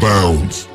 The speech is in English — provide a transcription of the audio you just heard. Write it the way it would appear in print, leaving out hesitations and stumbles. bounds.